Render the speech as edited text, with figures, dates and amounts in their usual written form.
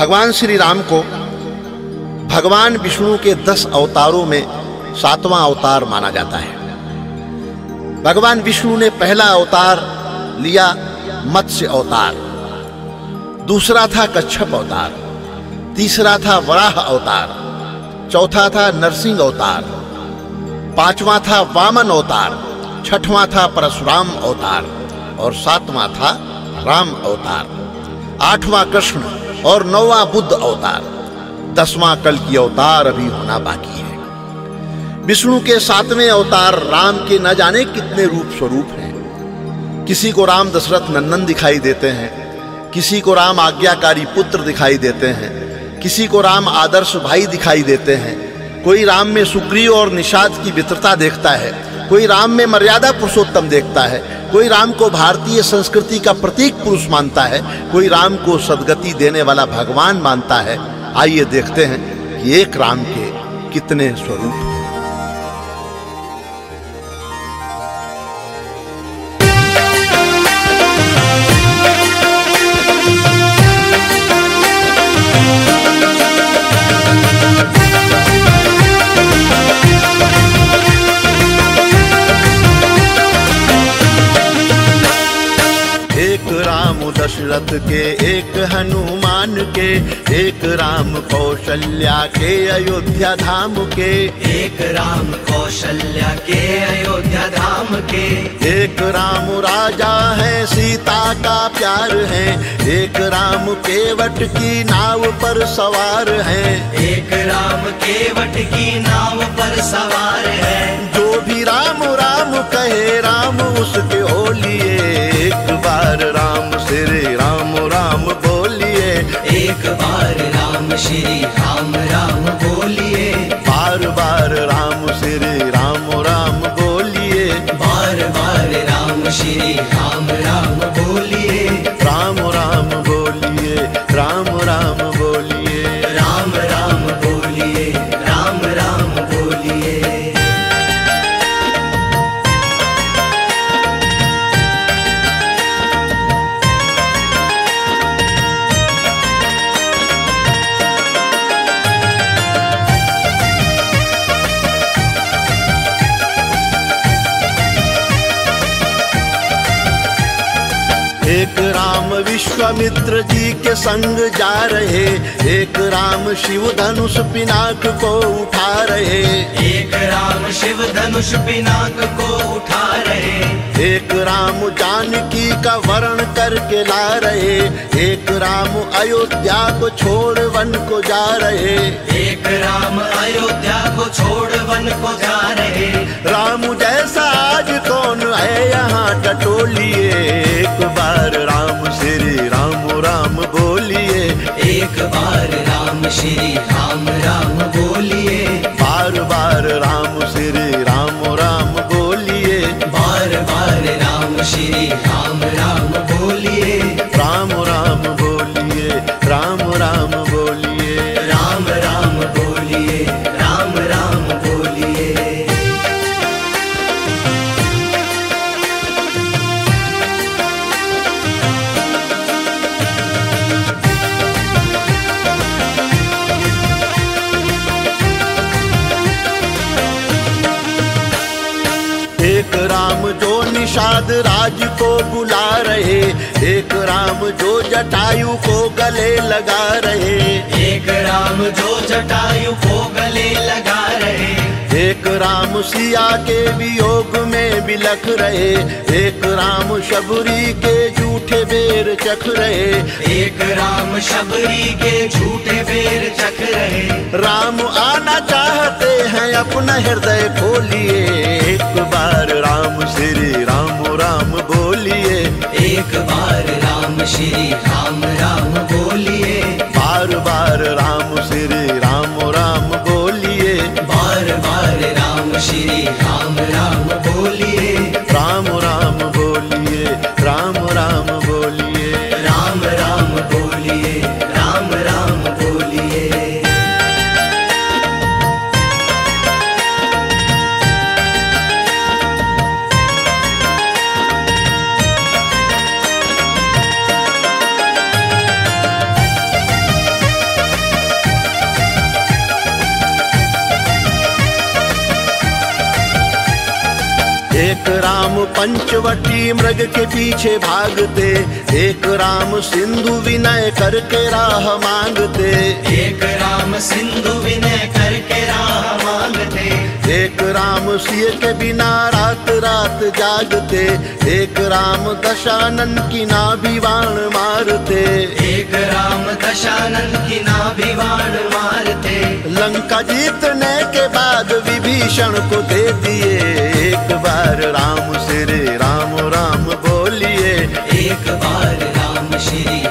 भगवान श्री राम को भगवान विष्णु के 10 अवतारों में 7वां अवतार माना जाता है। भगवान विष्णु ने पहला अवतार लिया मत्स्य अवतार, दूसरा था कच्छप अवतार, तीसरा था वराह अवतार, चौथा था नरसिंह अवतार, पांचवा था वामन अवतार, छठवां था परशुराम अवतार और 7वां था राम अवतार, 8वां कृष्ण और 9वां बुद्ध अवतार, 10वां कल्कि अवतार अभी होना बाकी है। विष्णु के 7वें अवतार राम के न जाने कितने रूप स्वरूप हैं। किसी को राम दशरथ नंदन दिखाई देते हैं, किसी को राम आज्ञाकारी पुत्र दिखाई देते हैं, किसी को राम आदर्श भाई दिखाई देते हैं, कोई राम में सुग्रीव और निषाद की मित्रता देखता है, कोई राम में मर्यादा पुरुषोत्तम देखता है, कोई राम को भारतीय संस्कृति का प्रतीक पुरुष मानता है, कोई राम को सद्गति देने वाला भगवान मानता है। आइए देखते हैं कि एक राम के कितने स्वरूप दशरथ के, एक हनुमान के, एक राम कौशल्या के अयोध्या धाम के, एक राम कौशल्या के अयोध्या धाम के, एक राम राजा है सीता का प्यार है, एक राम केवट की नाव पर सवार है, एक राम केवट की नाव पर सवार है, जो भी राम राम कहे राम उसके हो लिए, एक बार राम श्री राम राम बोलिए, एक बार राम श्री राम राम बोलिए, बार बार राम श्री राम राम बोलिए, बार बार राम श्री राम राम बोलिए, राम राम बोलिए, राम राम बोलिए, राम राम बोलिए, राम राम बोलिए। एक राम विश्वामित्र जी के संग जा रहे, एक राम शिव धनुष पीनाक को उठा रहे, एक राम शिव धनुष पीनाक को उठा रहे, एक राम जानकी का वरण करके ला रहे, एक राम अयोध्या को छोड़ वन को जा रहे, एक राम अयोध्या को छोड़ वन को जा रहे, राम जैसा आज कौन है यहाँ टटोलिए, एक बार राम श्री राम राम बोलिए, एक बार राम श्री राम राम बोलिए, बार बार राम श्री राम राम बोलिए, बार बार राम श्री राम राम बोलिए, राम राम बोलिए, राम राम बोलिए, राम राम बोलिए, राम राम बोलिए। एक राम जो निषाद राज को बुला रहे, एक राम जो जटायु को गले लगा रहे, एक राम जो जटायु को गले लगा रहे, एक राम सिया के वियोग में बिलख रहे, एक राम शबरी के झूठे बेर चख रहे, एक राम शबरी के झूठे बेर चख रहे, राम आना चाहते हैं अपना हृदय खोलिए, एक बार राम श्री राम राम बोलिए, एक बार राम श्री राम राम बोलिए, बार बार राम श्री राम राम बोलिए, बार बार राम श्री राम राम बोलिए, राम राम बोलिए, राम राम बोलिए, राम राम बोलिए, राम राम बोलिए। एक राम पंचवटी मृग के पीछे भागते, एक राम सिंधु विनय करके राह मांगते, एक राम सिंधु विनय करके राह मांगते, एक राम सिय के बिना रात रात जागते, एक राम दशानन की नाभि बाण मारते, एक राम दशानन की नाभि बाण मारते। लंका जीतने के बाद विभीषण को दे दिए, एक बार राम श्री राम राम बोलिए, एक बार राम श्री